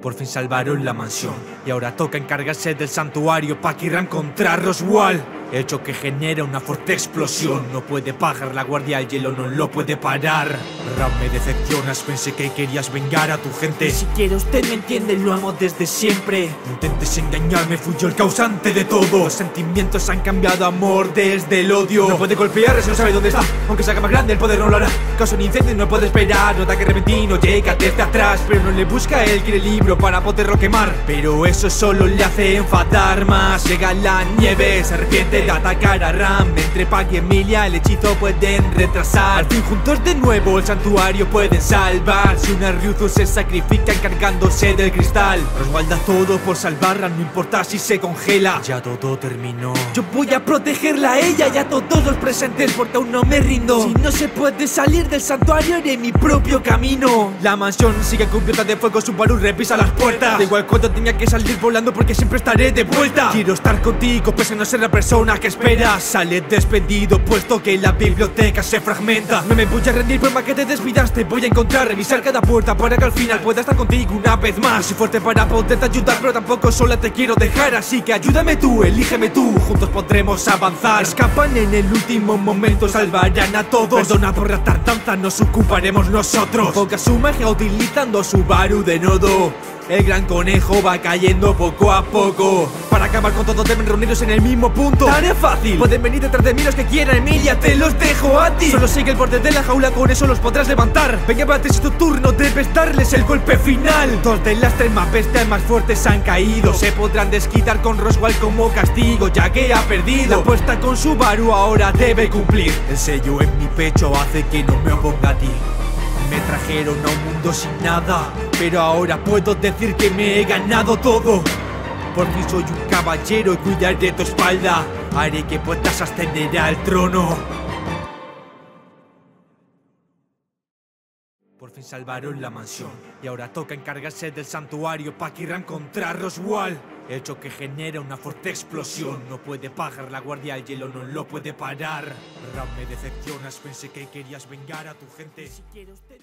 Por fin salvaron la mansión y ahora toca encargarse del santuario Pac y Ram contra Roswaal. Hecho que genera una fuerte explosión. No puede bajar la guardia, el hielo no lo puede parar. Ram, me decepcionas, pensé que querías vengar a tu gente. Ni siquiera usted me entiende, lo amo desde siempre. No intentes engañarme, fui yo el causante de todo. Los sentimientos han cambiado, amor, desde el odio. No puede golpear, si no sabe dónde está. Aunque se haga más grande, el poder no lo hará. Causa un incendio y no puede esperar. Nota que repentino llega desde atrás, pero no le busca, él quiere el libro para poderlo quemar. Pero eso solo le hace enfadar más. Llega la nieve, se arrepiente de atacar a Ram. Entre Pac y Emilia el hechizo pueden retrasar. Al fin juntos de nuevo el santuario pueden salvar. Si una Ryuzu se sacrifica encargándose del cristal. Roswaal da todo por salvarla, no importa si se congela. Ya todo terminó. Yo voy a protegerla a ella y a todos los presentes, porque aún no me rindo. Si no se puede salir del santuario, iré mi propio camino. La mansión sigue cubierta de fuego, Subaru repisa las puertas. Da igual cuando tenga que salir volando, porque siempre estaré de vuelta. Quiero estar contigo pese a no ser la persona que esperas. Sale despedido puesto que la biblioteca se fragmenta. No me voy a rendir por más que te desvidas. Te voy a encontrar, revisar cada puerta para que al final pueda estar contigo una vez más. Soy fuerte para poderte ayudar, pero tampoco sola te quiero dejar. Así que ayúdame tú, elígeme tú, juntos podremos avanzar. Escapan en el último momento, salvarán a todos. Perdona por la tardanza, nos ocuparemos nosotros. Enfoca su magia utilizando Subaru de nodo. El gran conejo va cayendo poco a poco. Para acabar con todo deben reunirnos en el mismo punto. ¡Tarea fácil! Pueden venir detrás de mí los que quieran, Emilia, te los dejo a ti. Solo sigue el borde de la jaula, con eso los podrás levantar. Venga, para ti, si tu turno debes darles el golpe final. Dos de las tres más bestias más fuertes han caído. Se podrán desquitar con Roswaal como castigo, ya que ha perdido. La apuesta con Subaru ahora debe cumplir. El sello en mi pecho hace que no me oponga a ti. Me trajeron a un mundo sin nada, pero ahora puedo decir que me he ganado todo. Por fin soy un caballero y cuidaré tu espalda. Haré que puedas ascender al trono. Por fin salvaron la mansión y ahora toca encargarse del santuario Pac y Ram contra Roswaal. Hecho que genera una fuerte explosión. No puede bajar la guardia, el hielo no lo puede parar. Ram, me decepcionas, pensé que querías vengar a tu gente.